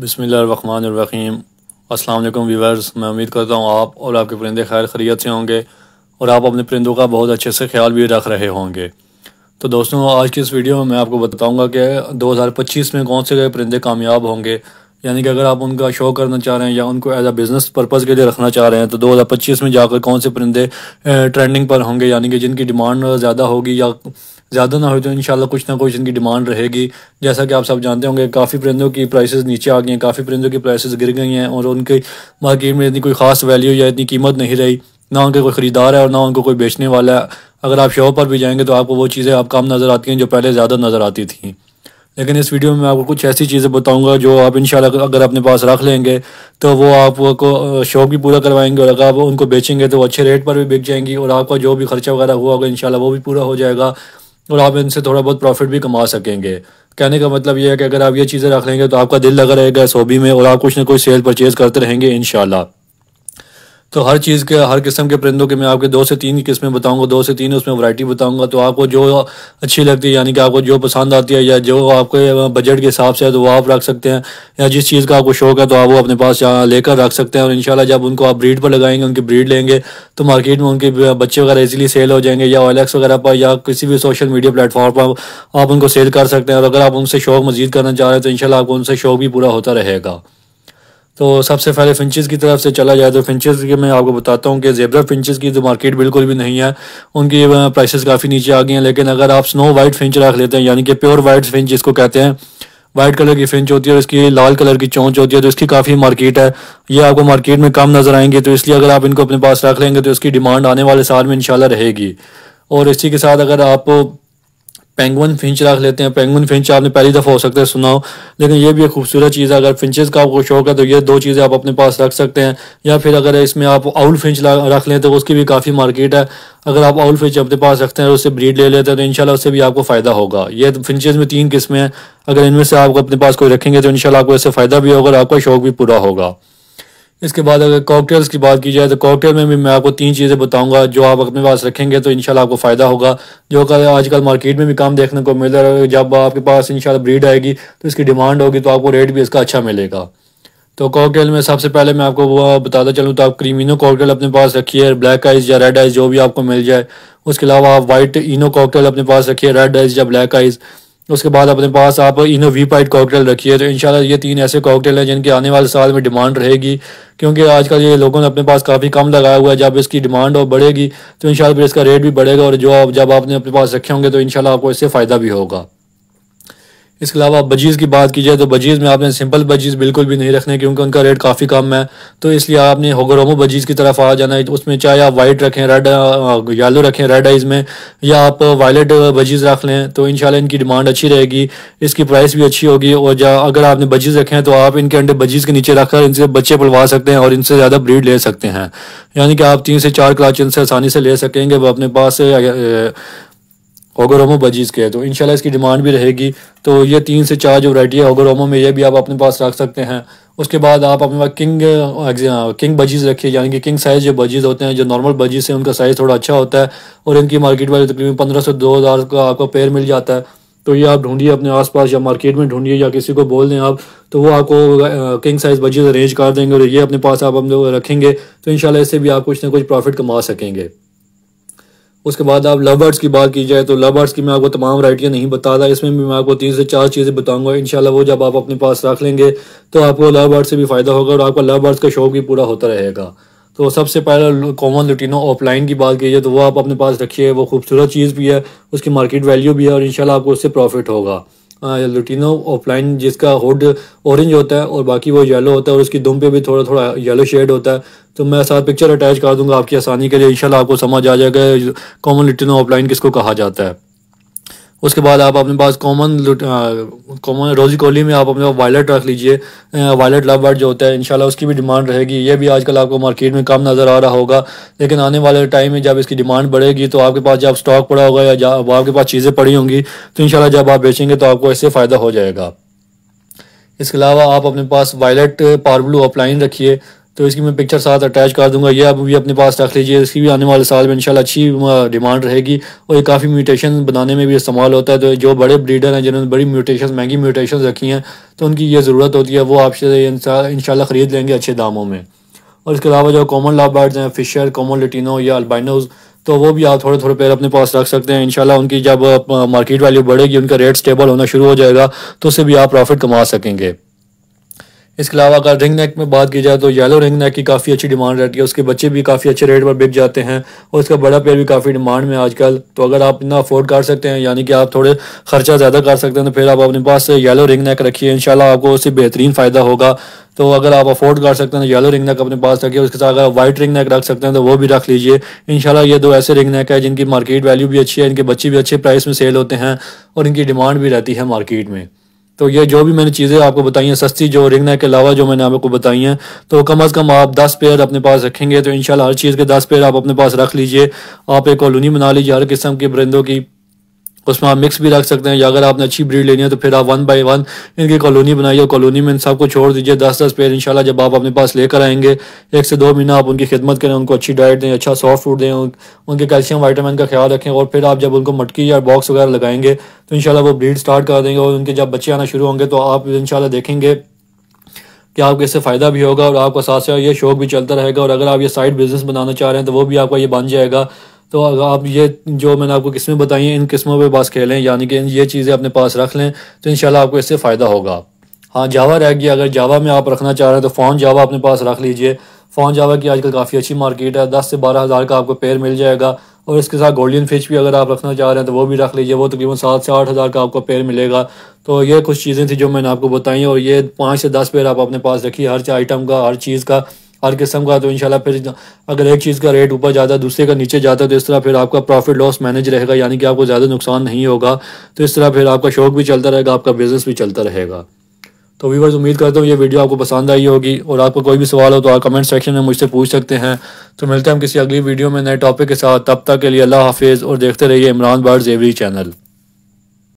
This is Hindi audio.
बिस्मिल्लाहिर्रहमानिर्रहीम। अस्सलाम वालेकुम व्यूअर्स, मैं उम्मीद करता हूँ आप और आपके परिंदे खैर खैरियत से होंगे और आप अपने परिंदों का बहुत अच्छे से ख्याल भी रख रहे होंगे। तो दोस्तों, आज की इस वीडियो में मैं आपको बताऊंगा कि 2025 में कौन से परिंदे कामयाब होंगे, यानी कि अगर आप उनका शो करना चाह रहे हैं या उनको एज अ बिज़नेस पर्पज़ के लिए रखना चाह रहे हैं तो 2025 में जाकर कौन से परिंदे ट्रेंडिंग पर होंगे, यानी कि जिनकी डिमांड ज़्यादा होगी या ज़्यादा ना हो तो इंशाल्लाह कुछ ना कुछ इनकी डिमांड रहेगी। जैसा कि आप सब जानते होंगे, काफ़ी परिंदों की प्राइसेस नीचे आ गई हैं, काफ़ी परिंदों की प्राइसेस गिर गई हैं और उनकी मार्केट में इतनी कोई ख़ास वैल्यू या इतनी कीमत नहीं रही, ना उनके कोई ख़रीदार है और ना उनको कोई बेचने वाला है। अगर आप शो पर भी जाएंगे तो आपको वो चीज़ें आप कम नज़र आती हैं जो पहले ज़्यादा नज़र आती थी। लेकिन इस वीडियो में मैं आपको कुछ ऐसी चीज़ें बताऊंगा जो आप इंशाल्लाह अगर अपने पास रख लेंगे तो वो आपको शौक भी पूरा करवाएंगे और अगर आप उनको बेचेंगे तो वो अच्छे रेट पर भी बिक जाएंगी और आपका जो भी खर्चा वगैरह हुआ होगा इंशाल्लाह वो भी पूरा हो जाएगा और आप इनसे थोड़ा बहुत प्रॉफिट भी कमा सकेंगे। कहने का मतलब ये है कि अगर आप ये चीज़ें रख लेंगे तो आपका दिल लगा रहेगा इस हॉबी में और आप कुछ ना कुछ सेल परचेज़ करते रहेंगे इंशाल्लाह। तो हर चीज़ के हर किस्म के परिंदों के मैं आपके 2 से 3 किस्में बताऊंगा, 2 से 3 उसमें वैरायटी बताऊंगा। तो आपको जो अच्छी लगती है, यानी कि आपको जो पसंद आती है या जो आपके बजट के हिसाब से है तो वो आप रख सकते हैं, या जिस चीज़ का आपको शौक है तो आप वो अपने पास लेकर रख सकते हैं और इंशाल्लाह जब उनको आप ब्रीड पर लगाएंगे, उनकी ब्रीड लेंगे तो मार्केट में उनके बच्चे वगैरह इजीली सेल हो जाएंगे या OLX वगैरह पर या किसी भी सोशल मीडिया प्लेटफॉर्म पर आप उनको सेल कर सकते हैं। और अगर आप उनसे शौक मजीद करना चाह रहे हैं तो इंशाल्लाह आपको उनसे शौक भी पूरा होता रहेगा। तो सबसे पहले फिंचेस की तरफ से चला जाए तो फिंचेस के मैं आपको बताता हूँ कि जेब्रा फिंचेस की तो मार्केट बिल्कुल भी नहीं है, उनकी प्राइसेस काफ़ी नीचे आ गई हैं। लेकिन अगर आप स्नो वाइट फिंच रख लेते हैं, यानी कि प्योर वाइट फिंच जिसको कहते हैं, वाइट कलर की फिंच होती है और इसकी लाल कलर की चोंच होती है तो इसकी काफ़ी मार्केट है। ये आपको मार्केट में कम नज़र आएंगे तो इसलिए अगर आप इनको अपने पास रख लेंगे तो इसकी डिमांड आने वाले साल में इंशाल्लाह रहेगी। और इसी के साथ अगर आप पेंगुइन फिंच रख लेते हैं, पेंगुइन फिंच आपने पहली दफ़ा हो सकता है सुना हो, लेकिन ये भी एक खूबसूरत चीज़ है। अगर फिंचेस का आपको शौक है तो ये 2 चीज़ें आप अपने पास रख सकते हैं। या फिर अगर इसमें आप आउल फिंच रख लें तो उसकी भी काफ़ी मार्केट है। अगर आप आउल फिंच अपने पास रखते हैं और उससे ब्रीड ले लेते हैं तो इंशाल्लाह उससे भी आपको फ़ायदा होगा। ये फिंचेस में 3 किस्में हैं, अगर इनमें से आप अपने पास कोई रखेंगे तो इंशाल्लाह आपको इससे फ़ायदा भी होगा और आपका शौक भी पूरा होगा। इसके बाद अगर कॉकटेल्स की बात की जाए तो कॉकटेल में भी मैं आपको 3 चीज़ें बताऊंगा जो आप अपने पास रखेंगे तो इंशाल्लाह आपको फ़ायदा होगा, जो कि आजकल मार्केट में भी कम देखने को मिल रहा है। जब आपके पास इंशाल्लाह ब्रीड आएगी तो इसकी डिमांड होगी तो आपको रेट भी इसका अच्छा मिलेगा। तो कॉकटेल में सबसे पहले मैं आपको वो बताता चलूँ तो आप क्रीमिनो कॉकटेल अपने पास रखिए, ब्लैक आइज या रेड आइज जो भी आपको मिल जाए। उसके अलावा आप वाइट इनो कॉकटेल अपने पास रखिए, रेड आइज या ब्लैक आइज। उसके बाद अपने पास आप इनो वी पाइट कॉकटेल रखिए। तो इंशाल्लाह ये 3 ऐसे कॉकटेल हैं जिनकी आने वाले साल में डिमांड रहेगी, क्योंकि आजकल ये लोगों ने अपने पास काफ़ी कम लगाया हुआ है। जब इसकी डिमांड और बढ़ेगी तो इंशाल्लाह फिर इसका रेट भी बढ़ेगा और जो आप जब आपने अपने पास रखे होंगे तो इंशाल्लाह आपको इससे फ़ायदा भी होगा। इसके अलावा बजीज़ की बात की जाए तो बजीज़ में आपने सिंपल बजीज़ बिल्कुल भी नहीं रखने क्योंकि उनका रेट काफ़ी कम है, तो इसलिए आपने होगोरोमो बजीज़ की तरफ आ जाना है। उसमें चाहे आप वाइट रखें, रेड येलो रखें रेड आइज़ में, या आप वायलेट बजीज़ रख लें तो इंशाल्लाह इनकी डिमांड अच्छी रहेगी, इसकी प्राइस भी अच्छी होगी। और अगर आपने बजीज़ रखे हैं तो आप इनके अंडे बजीज़ के नीचे रखकर इनसे बच्चे पलवा सकते हैं और इनसे ज़्यादा ब्रीड ले सकते हैं, यानी कि आप 3 से 4 क्लाच इनसे आसानी से ले सकेंगे वह अपने पास हॉगोरोमो बजीज़ के, तो इंशाल्लाह इसकी डिमांड भी रहेगी। तो ये 3 से 4 जो वैरायटी है हॉगोरोमो में, ये भी आप अपने पास रख सकते हैं। उसके बाद आप अपने पास किंग बजीज़ रखिए, यानी कि किंग साइज़ जो बजीज़ होते हैं, जो नॉर्मल बजीज़ से उनका साइज़ थोड़ा अच्छा होता है और इनकी मार्केट वैल्यू तकरीबन 1500 से 2000 का आपको पेयर मिल जाता है। तो ये आप ढूंढिए अपने आसपास या मार्केट में ढूंढिए या किसी को बोल दें आप, तो वो आपको किंग साइज़ बजीज़ अरेंज कर देंगे और ये अपने पास आप रखेंगे तो इंशाल्लाह इससे भी आप कुछ ना कुछ प्रॉफिट कमा सकेंगे। उसके बाद आप लवबर्ड्स की बात की जाए तो लवबर्ड्स की मैं आपको तमाम वैरायटियाँ नहीं बताता, इसमें भी मैं आपको 3 से 4 चीज़ें बताऊंगा। इंशाल्लाह वो जब आप अपने पास रख लेंगे तो आपको लवबर्ड्स से भी फ़ायदा होगा और आपका लवबर्ड्स का शौक भी पूरा होता रहेगा। तो सबसे पहले कॉमनलुटिनो ऑफलाइन की बात की जाए तो वो आप अपने पास रखिए, वो खूबसूरत चीज़ भी है, उसकी मार्केट वैल्यू भी है और इंशाल्लाह आपको उससे प्रॉफिट होगा। लुटिनो ऑफलाइन जिसका हुड ऑरेंज होता है और बाकी वो येलो होता है और उसकी दुम पे भी थोड़ा थोड़ा येलो शेड होता है, तो मैं साथ पिक्चर अटैच कर दूंगा आपकी आसानी के लिए, इंशाल्लाह आपको समझ आ जाएगा कॉमन लुटिनो ऑफलाइन किसको कहा जाता है। उसके बाद आप अपने पास कॉमन रोजी कोली में आप अपने पास वायलेट रख लीजिए, वायलेट लवबर्ड जो होता है, इंशाल्लाह उसकी भी डिमांड रहेगी। ये भी आजकल आपको मार्केट में कम नज़र आ रहा होगा, लेकिन आने वाले टाइम में जब इसकी डिमांड बढ़ेगी तो आपके पास जब स्टॉक पड़ा होगा या जब आपके पास चीज़ें पड़ी होंगी तो इंशाल्लाह जब आप बेचेंगे तो आपको इससे फ़ायदा हो जाएगा। इसके अलावा आप अपने पास वायलेट पारब्लू ऑफलाइन रखिए। तो इसकी मैं पिक्चर साथ अटैच कर दूंगा, ये आप भी अपने पास रख लीजिए। इसकी भी आने वाले साल में इंशाल्लाह अच्छी डिमांड रहेगी और ये काफ़ी म्यूटेशन बनाने में भी इस्तेमाल होता है। तो जो बड़े ब्रीडर हैं जिन्होंने बड़ी म्यूटेशन महंगी म्यूटेशन रखी हैं तो उनकी ये ज़रूरत होती है, वो आपसे इंशाल्लाह ख़रीद लेंगे अच्छे दामों में। और इसके अलावा जो कॉमन लव बर्ड्स हैं, फिशर, कॉमनलुटिनो या अल्बाइनोज, तो वो भी आप थोड़े थोड़े पेयर अपने पास रख सकते हैं। इंशाल्लाह उनकी जब मार्केट वैल्यू बढ़ेगी, उनका रेट स्टेबल होना शुरू हो जाएगा तो उससे भी आप प्रॉफिट कमा सकेंगे। इसके अलावा अगर रिंग नेक में बात की जाए तो येलो रिंग नेक की काफ़ी अच्छी डिमांड रहती है, उसके बच्चे भी काफ़ी अच्छे रेट पर बिक जाते हैं और उसका बड़ा पेयर भी काफ़ी डिमांड में आजकल। तो अगर आप इतना अफोर्ड कर सकते हैं, यानी कि आप थोड़े खर्चा ज़्यादा कर सकते हैं, तो फिर आप अपने पास येलो रिंग नेक रखिए, इंशाल्लाह आपको उससे बेहतरीन फ़ायदा होगा। तो अगर आप अफोर्ड कर सकते हैं तो येलो रिंग नेक अपने पास रखिए, उसके साथ अगर वाइट रिंग नेक रख सकते हैं तो वो भी रख लीजिए। इंशाल्लाह ये दो ऐसे रिंग नेक है जिनकी मार्केट वैल्यू भी अच्छी है, इनके बच्चे भी अच्छे प्राइस में सेल होते हैं और इनकी डिमांड भी रहती है मार्केट में। तो ये जो भी मैंने चीज़ें आपको बताई हैं सस्ती जो रिंगनेक के अलावा जो मैंने आपको बताई हैं, तो कम से कम आप 10 पेयर अपने पास रखेंगे तो इंशाल्लाह हर चीज़ के 10 पेयर आप अपने पास रख लीजिए। आप एक कॉलोनी बना लीजिए हर किस्म के परिंदों की, उसमें आप मिक्स भी रख सकते हैं, या अगर आपने अच्छी ब्रीड लेनी है तो फिर आप 1 बाई 1 इनकी कॉलोनी बनाइए और कॉलोनी में इन सबको छोड़ दीजिए। 10-10 पेयर इंशाल्लाह जब आप अपने पास लेकर आएंगे 1 से 2 महीना आप उनकी खिदमत करें, उनको अच्छी डाइट दें, अच्छा सॉफ्ट फूड दें, उनके कैल्शियम वाइटामिन का ख्याल रखें और फिर आप जब उनको मटकी या बॉक्स वगैरह लगाएंगे तो इंशाल्लाह वो ब्रीड स्टार्ट कर देंगे और उनके जब बच्चे आना शुरू होंगे तो आप इंशाल्लाह देखेंगे कि आपको इससे फ़ायदा भी होगा और आपका साथ ये शौक भी चलता रहेगा। और अगर आप ये साइड बिजनेस बनाना चाह रहे हैं तो वो भी आपका ये बन जाएगा। तो अगर आप ये जो मैंने आपको किस्में बताई हैं इन किस्मों पे बस खेलें, यानी कि ये चीज़ें अपने पास रख लें तो इंशाल्लाह आपको इससे फ़ायदा होगा। हाँ, जावा रह गया, अगर जावा में आप रखना चाह रहे हैं तो फाwnjava अपने पास रख लीजिए। फाwnjava की आजकल काफ़ी अच्छी मार्केट है, 10 से 12 हज़ार का आपको पेयर मिल जाएगा। और इसके साथ गोल्डियनफिंच भी अगर आप रखना चाह रहे हैं तो वो भी रख लीजिए, वो तकरीबन 7 से 8 हज़ार का आपको पेयर मिलेगा। तो ये कुछ चीज़ें थी जो मैंने आपको बताई और ये 5 से 10 पेयर आप अपने पास रखिए हर आइटम का, हर चीज़ का, हर किस्म का। तो इंशाल्लाह फिर अगर एक चीज़ का रेट ऊपर जाता है दूसरे का नीचे जाता है तो इस तरह फिर आपका प्रॉफिट लॉस मैनेज रहेगा, यानी कि आपको ज़्यादा नुकसान नहीं होगा। तो इस तरह फिर आपका शौक भी चलता रहेगा, आपका बिजनेस भी चलता रहेगा। तो व्यूअर्स, उम्मीद करता हूँ ये वीडियो आपको पसंद आई होगी और आपका कोई भी सवाल हो तो आप कमेंट सेक्शन में मुझसे पूछ सकते हैं। तो मिलते हैं हम किसी अगली वीडियो में नए टॉपिक के साथ, तब तक के लिए अल्लाह हाफिज़ और देखते रहिए इमरान बर्ड्स एवरी चैनल।